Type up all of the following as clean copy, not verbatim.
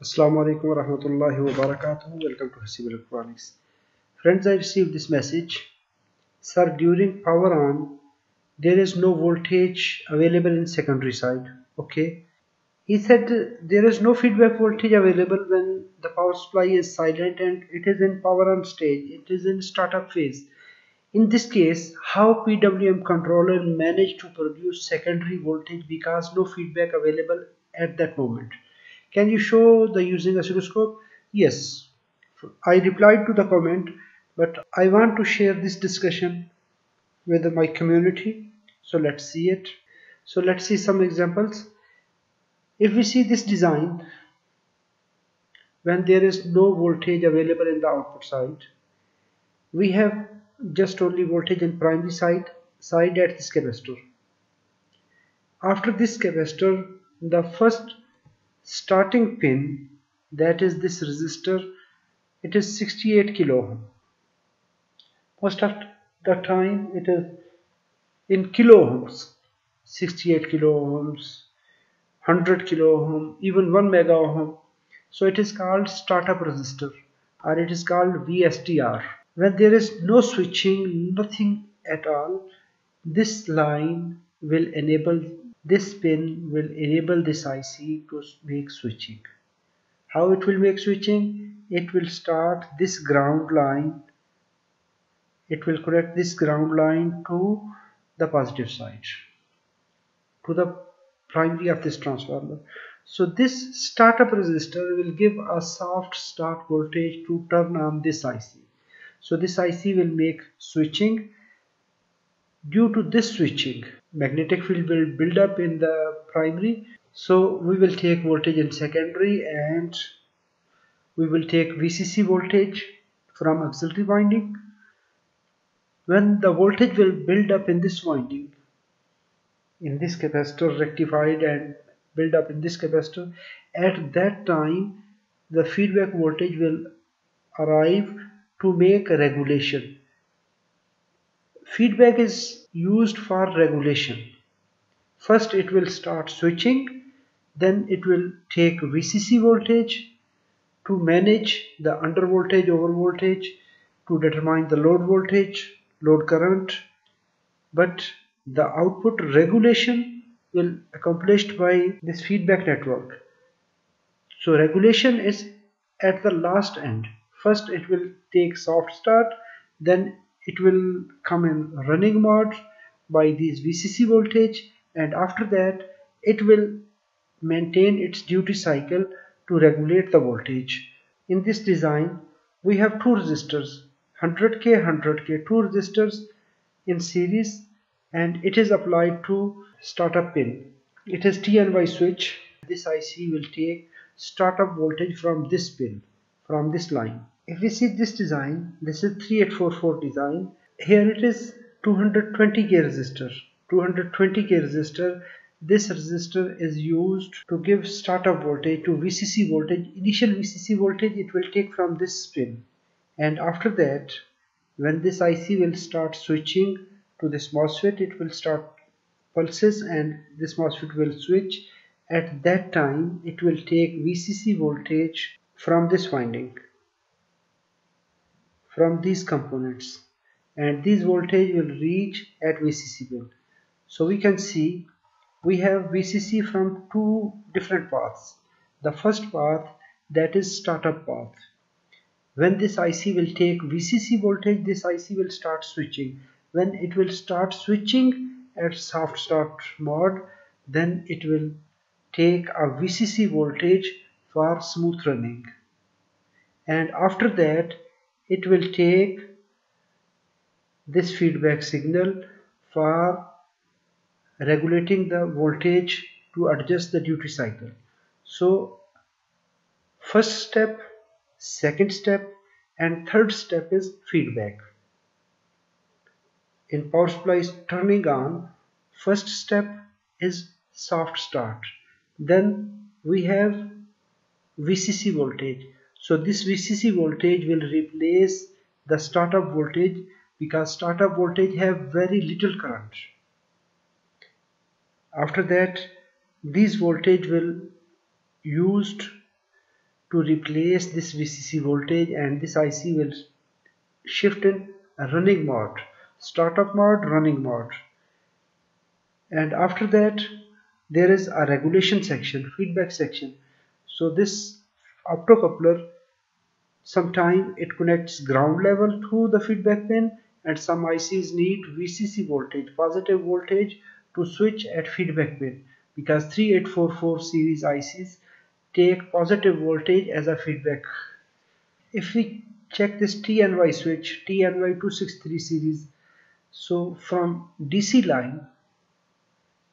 Assalamu alaikum wa rahmatullahi wa barakatuh. Welcome to Haseeb Electronics. Friends, I received this message. Sir, during power on, there is no voltage available in secondary side. Okay. He said there is no feedback voltage available when the power supply is silent and it is in power on stage. It is in startup phase. In this case, how PWM controller managed to produce secondary voltage because no feedback available at that moment? Can you show the using oscilloscope? Yes, I replied to the comment, but I want to share this discussion with my community. So let's see it. So let's see some examples. If we see this design, when there is no voltage available in the output side, we have just only voltage in primary side at this capacitor. After this capacitor, the first starting pin, that is this resistor, it is 68 kilo ohm. Most of the time it is in kilo ohms, 68 kilo ohms, 100 kilo ohm, even 1 mega ohm. So it is called startup resistor, or it is called VSTR. When there is no switching, nothing at all, this line will enable, this pin will enable this IC to make switching. How it will make switching? It will start this ground line. It will connect this ground line to the positive side, to the primary of this transformer. So this startup resistor will give a soft start voltage to turn on this IC. So this IC will make switching. Due to this switching, magnetic field will build up in the primary, so we will take voltage in secondary and we will take VCC voltage from auxiliary winding. When the voltage will build up in this winding, in this capacitor rectified and build up in this capacitor, at that time the feedback voltage will arrive to make a regulation. Feedback is used for regulation. First it will start switching, then it will take VCC voltage to manage the under voltage, over voltage, to determine the load voltage, load current. But the output regulation will be accomplished by this feedback network. So regulation is at the last end. First it will take soft start, then it will come in running mode by this VCC voltage, and after that it will maintain its duty cycle to regulate the voltage. In this design we have two resistors, 100K, 100K, two resistors in series, and it is applied to startup pin. It is TNY switch. This IC will take startup voltage from this pin, from this line. If we see this design, this is 3844 design. Here it is 220K resistor. 220K resistor. This resistor is used to give startup voltage to VCC voltage. Initial VCC voltage it will take from this pin. And after that, when this IC will start switching to this MOSFET, it will start pulses and this MOSFET will switch. At that time, it will take VCC voltage from this winding, from these components, and these voltage will reach at VCC pin. So we can see we have VCC from two different paths. The first path, that is startup path. When this IC will take VCC voltage, this IC will start switching. When it will start switching at soft start mode, then it will take a VCC voltage for smooth running, and after that it will take this feedback signal for regulating the voltage to adjust the duty cycle. So first step, second step, and third step is feedback. In power supply turning on, first step is soft start. Then we have VCC voltage. So this VCC voltage will replace the startup voltage, because startup voltage have very little current. After that, these voltage will used to replace this VCC voltage, and this IC will shift in a running mode, startup mode, running mode. And after that there is a regulation section, feedback section. So this optocoupler, sometime it connects ground level through the feedback pin, and some ICs need VCC voltage, positive voltage, to switch at feedback pin, because 3844 series ICs take positive voltage as a feedback. If we check this TNY switch, TNY263 series, so from DC line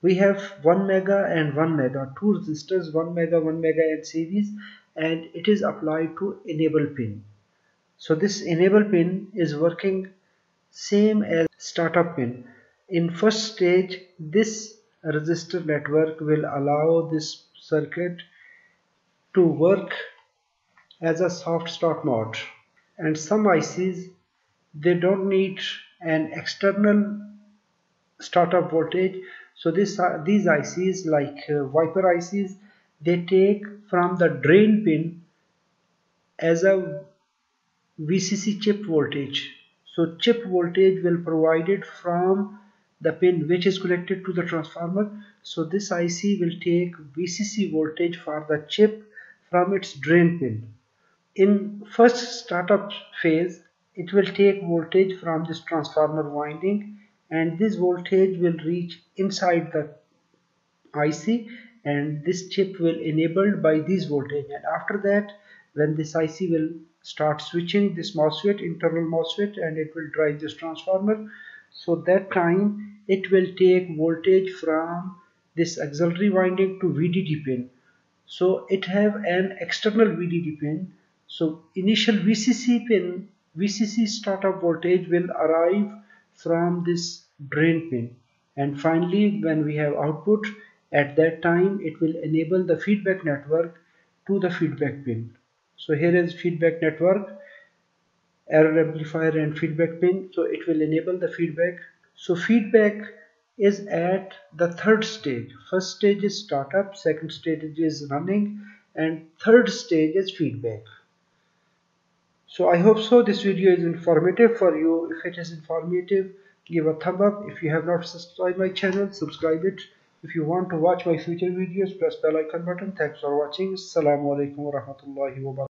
we have 1 mega and 1 mega, two resistors, 1 mega and series, and it is applied to enable pin. So this enable pin is working same as startup pin. In first stage this resistor network will allow this circuit to work as a soft start mode, and some ICs they don't need an external startup voltage. So these ICs like Viper ICs, they take from the drain pin as a VCC chip voltage. So chip voltage will provide it from the pin which is connected to the transformer. So this IC will take VCC voltage for the chip from its drain pin. In first startup phase it will take voltage from this transformer winding, and this voltage will reach inside the IC, and this chip will enabled by this voltage. And after that, when this IC will start switching this MOSFET, internal MOSFET, and it will drive this transformer, so that time it will take voltage from this auxiliary winding to VDD pin. So it have an external VDD pin. So initial VCC pin, VCC startup voltage will arrive from this drain pin, and finally when we have output, at that time it will enable the feedback network to the feedback pin. So here is feedback network, error amplifier and feedback pin, so it will enable the feedback. So feedback is at the third stage. First stage is startup, second stage is running, and third stage is feedback. So I hope so this video is informative for you. If it is informative, give a thumb up. If you have not subscribed my channel, subscribe it. If you want to watch my future videos, press the bell icon button. Thanks for watching. Assalamu alaikum warahmatullahi wabarakatuh.